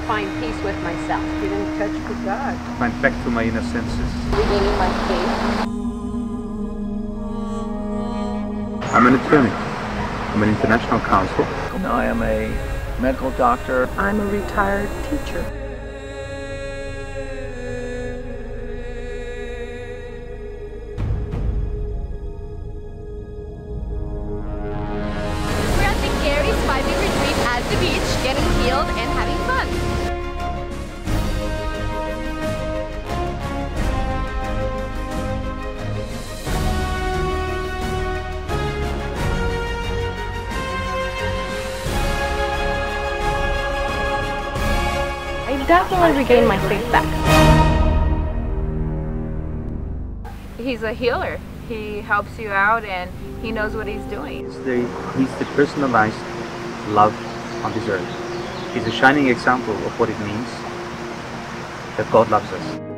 could find peace with myself. Getting in touch with God. Find back to my inner senses. Regaining my faith. I'm an attorney. I'm an international counsel. And I am a medical doctor. I'm a retired teacher. The beach, getting healed and having fun. I definitely regained my faith back. He's a healer. He helps you out and he knows what he's doing. He's the personalized love on this earth. It's a shining example of what it means that God loves us.